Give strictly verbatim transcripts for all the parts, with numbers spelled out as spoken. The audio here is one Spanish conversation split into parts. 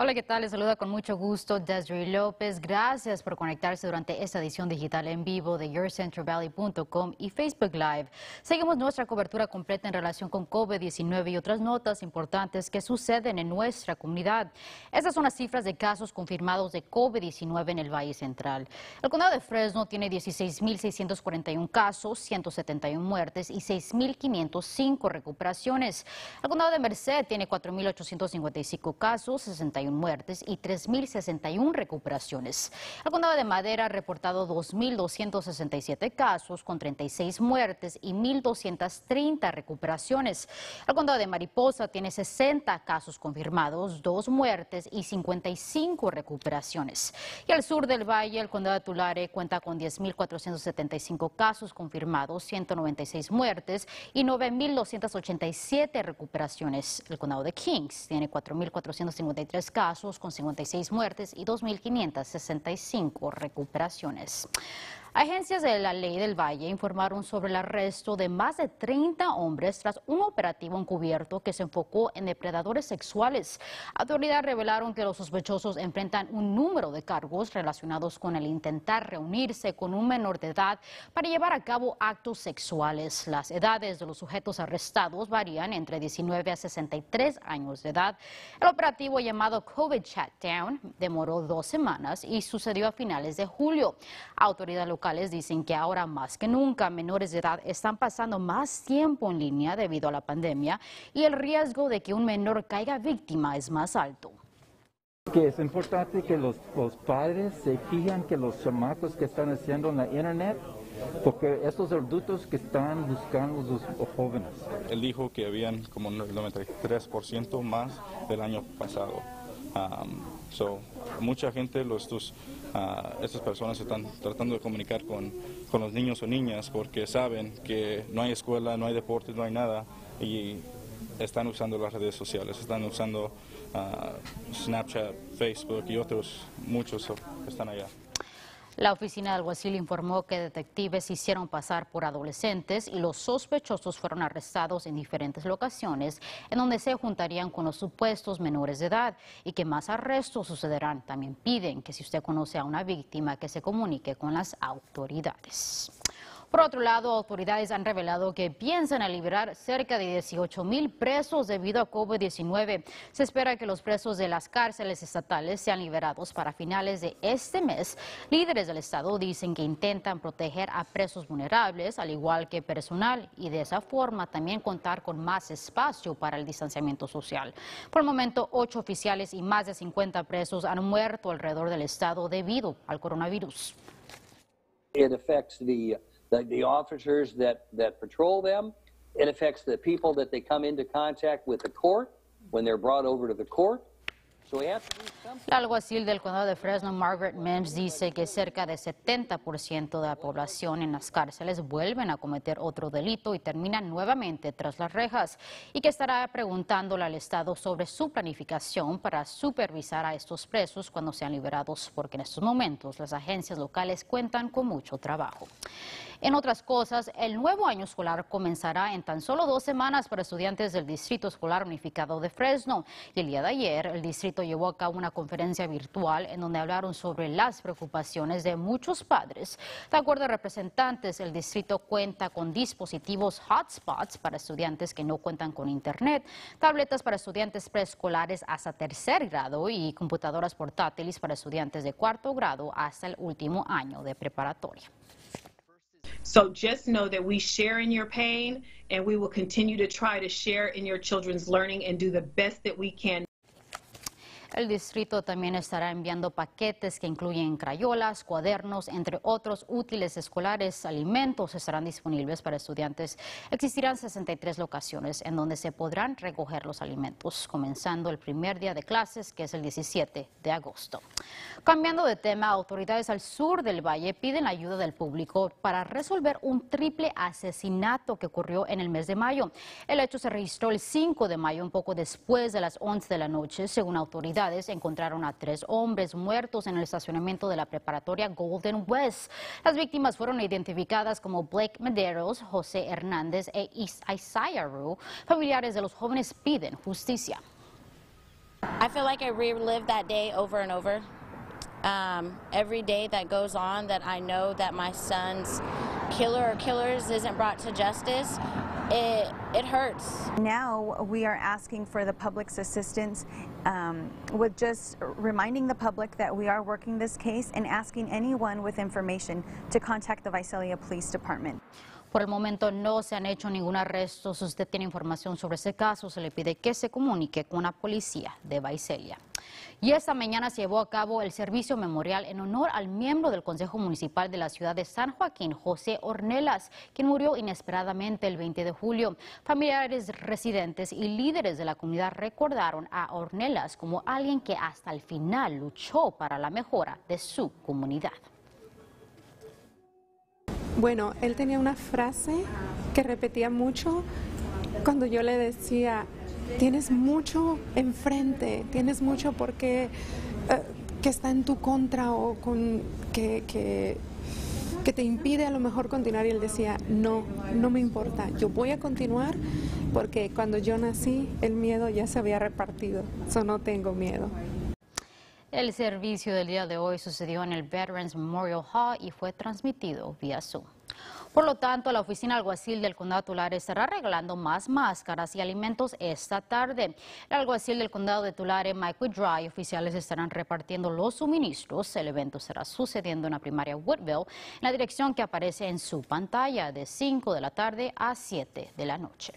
Hola, ¿qué tal? Les saluda con mucho gusto Desiree López. Gracias por conectarse durante esta edición digital en vivo de your central valley punto com y Facebook Live. Seguimos nuestra cobertura completa en relación con COVID diecinueve y otras notas importantes que suceden en nuestra comunidad. Estas son las cifras de casos confirmados de COVID diecinueve en el Valle Central. El condado de Fresno tiene dieciséis mil seiscientos cuarenta y uno casos, ciento setenta y uno muertes y seis mil quinientos cinco recuperaciones. El condado de Merced tiene cuatro mil ochocientos cincuenta y cinco casos, sesenta y uno muertes y tres mil sesenta y uno recuperaciones. El condado de Madera ha reportado dos mil doscientos sesenta y siete casos con treinta y seis muertes y mil doscientos treinta recuperaciones. El condado de Mariposa tiene sesenta casos confirmados, dos muertes y cincuenta y cinco recuperaciones. Y al sur del valle, el condado de Tulare cuenta con diez mil cuatrocientos setenta y cinco casos confirmados, ciento noventa y seis muertes y nueve mil doscientos ochenta y siete recuperaciones. El condado de Kings tiene cuatro mil cuatrocientos cincuenta y tres casos. casos con cincuenta y seis muertes y dos mil quinientos sesenta y cinco recuperaciones. Agencias de la ley del Valle informaron sobre el arresto de más de treinta hombres tras un operativo encubierto que se enfocó en depredadores sexuales. Autoridades revelaron que los sospechosos enfrentan un número de cargos relacionados con el intentar reunirse con un menor de edad para llevar a cabo actos sexuales. Las edades de los sujetos arrestados varían entre diecinueve a sesenta y tres años de edad. El operativo llamado COVID Shutdown demoró dos semanas y sucedió a finales de julio. Autoridades locales dicen que ahora más que nunca menores de edad están pasando más tiempo en línea debido a la pandemia y el riesgo de que un menor caiga víctima es más alto. Que es importante que los, los padres se fijan que los chamacos que están haciendo en la internet, porque estos adultos que están buscando los jóvenes. Él dijo que habían como un noventa y tres por ciento más del año pasado. Um, so, mucha gente, los, tus, uh, estas personas están tratando de comunicar con, con los niños o niñas porque saben que no hay escuela, no hay deportes, no hay nada y están usando las redes sociales, están usando uh, Snapchat, Facebook y otros, muchos están allá. La oficina de alguacil informó que detectives hicieron pasar por adolescentes y los sospechosos fueron arrestados en diferentes locaciones en donde se juntarían con los supuestos menores de edad y que más arrestos sucederán. También piden que si usted conoce a una víctima que se comunique con las autoridades. Por otro lado, autoridades han revelado que piensan a liberar cerca de dieciocho mil presos debido a COVID diecinueve. Se espera que los presos de las cárceles estatales sean liberados para finales de este mes. Líderes del Estado dicen que intentan proteger a presos vulnerables, al igual que personal, y de esa forma también contar con más espacio para el distanciamiento social. Por el momento, ocho oficiales y más de cincuenta presos han muerto alrededor del Estado debido al coronavirus. It affects the... The, the officers that, that patrol them, it affects the people that they come into contact with the court when they're brought over to the court. La alguacil del condado de Fresno, Margaret Mens, dice que cerca de setenta por ciento de la población en las cárceles vuelven a cometer otro delito y terminan nuevamente tras las rejas y que estará preguntándole al Estado sobre su planificación para supervisar a estos presos cuando sean liberados, porque en estos momentos las agencias locales cuentan con mucho trabajo. En otras cosas, el nuevo año escolar comenzará en tan solo dos semanas para estudiantes del Distrito Escolar Unificado de Fresno. Y el día de ayer, el distrito llevó a cabo una conferencia virtual en donde hablaron sobre las preocupaciones de muchos padres. De acuerdo a representantes, el distrito cuenta con dispositivos hotspots para estudiantes que no cuentan con internet, tabletas para estudiantes preescolares hasta tercer grado y computadoras portátiles para estudiantes de cuarto grado hasta el último año de preparatoria. So just know that we share in your pain, and we will continue to try to share in your children's learning and do the best that we can. El distrito también estará enviando paquetes que incluyen crayolas, cuadernos, entre otros útiles escolares, alimentos estarán disponibles para estudiantes. Existirán sesenta y tres locaciones en donde se podrán recoger los alimentos, comenzando el primer día de clases, que es el diecisiete de agosto. Cambiando de tema, autoridades al sur del Valle piden la ayuda del público para resolver un triple asesinato que ocurrió en el mes de mayo. El hecho se registró el cinco de mayo, un poco después de las once de la noche, según autoridades. Encontraron a tres hombres muertos en el estacionamiento de la preparatoria Golden West. Las víctimas fueron identificadas como Blake Medeiros, José Hernández e Isiah Roo. Familiares de los jóvenes piden justicia. I feel like I relived that day over and over. Um, every day that goes on that I know that my son's killer or killers isn't brought to justice, it, it hurts. Now we are asking for the public's assistance um, with just reminding the public that we are working this case and asking anyone with information to contact the Visalia Police Department. Por el momento no se han hecho ningún arresto. Si usted tiene información sobre ese caso, se le pide que se comunique con la policía de Visalia. Y esta mañana se llevó a cabo el servicio memorial en honor al miembro del Consejo Municipal de la ciudad de San Joaquin, José Ornelas, quien murió inesperadamente el veinte de julio. Familiares, residentes y líderes de la comunidad recordaron a Ornelas como alguien que hasta el final luchó para la mejora de su comunidad. Bueno, él tenía una frase que repetía mucho cuando yo le decía, tienes mucho enfrente, tienes mucho porque eh, que está en tu contra o con, que, que, que te impide a lo mejor continuar. Y él decía, no, no me importa, yo voy a continuar porque cuando yo nací el miedo ya se había repartido, so no tengo miedo. El servicio del día de hoy sucedió en el Veterans Memorial Hall y fue transmitido vía Zoom. Por lo tanto, la oficina alguacil del condado de Tulare estará regalando más máscaras y alimentos esta tarde. El alguacil del condado de Tulare, Michael Dry, y oficiales estarán repartiendo los suministros. El evento estará sucediendo en la primaria Woodville, en la dirección que aparece en su pantalla, de cinco de la tarde a siete de la noche.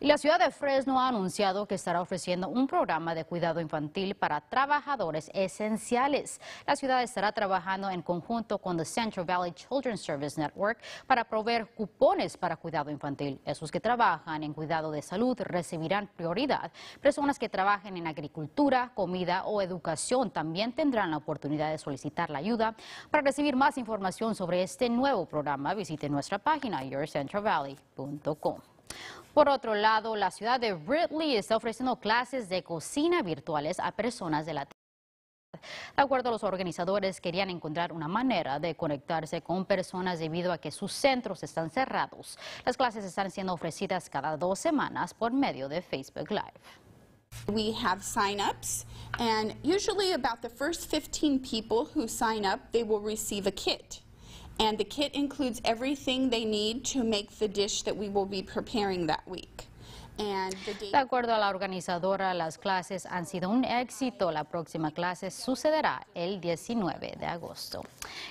Y la ciudad de Fresno ha anunciado que estará ofreciendo un programa de cuidado infantil para trabajadores esenciales. La ciudad estará trabajando en conjunto con the Central Valley Children's Service Network para proveer cupones para cuidado infantil. Esos que trabajan en cuidado de salud recibirán prioridad. Personas que trabajen en agricultura, comida o educación también tendrán la oportunidad de solicitar la ayuda. Para recibir más información sobre este nuevo programa, visite nuestra página your central valley punto com. Por otro lado, la ciudad de Ridley está ofreciendo clases de cocina virtuales a personas de la tercera edad. De acuerdo a los organizadores, querían encontrar una manera de conectarse con personas debido a que sus centros están cerrados. Las clases están siendo ofrecidas cada dos semanas por medio de Facebook Live. We have sign-ups, and usually about the first fifteen people who sign up, they will receive a kit. And the kit includes everything they need to make the dish that we will be preparing that week. De acuerdo a la organizadora, las clases han sido un éxito. La próxima clase sucederá el diecinueve de agosto.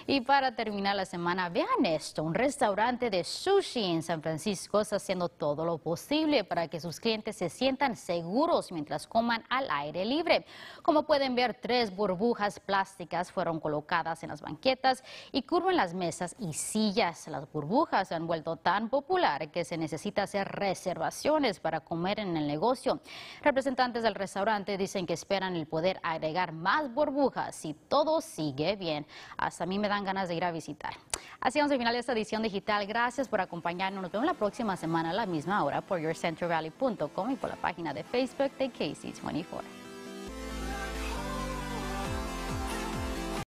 Y para terminar la semana, vean esto. Un restaurante de sushi en San Francisco está haciendo todo lo posible para que sus clientes se sientan seguros mientras coman al aire libre. Como pueden ver, tres burbujas plásticas fueron colocadas en las banquetas y curvan las mesas y sillas. Las burbujas se han vuelto tan popular que se necesita hacer reservaciones para comer en el negocio. Representantes del restaurante dicen que esperan el poder agregar más burbujas si todo sigue bien. Hasta a mí me dan ganas de ir a visitar. Así vamos al final de esta edición digital. Gracias por acompañarnos. Nos vemos la próxima semana a la misma hora por your central valley punto com y por la página de Facebook de K C veinticuatro.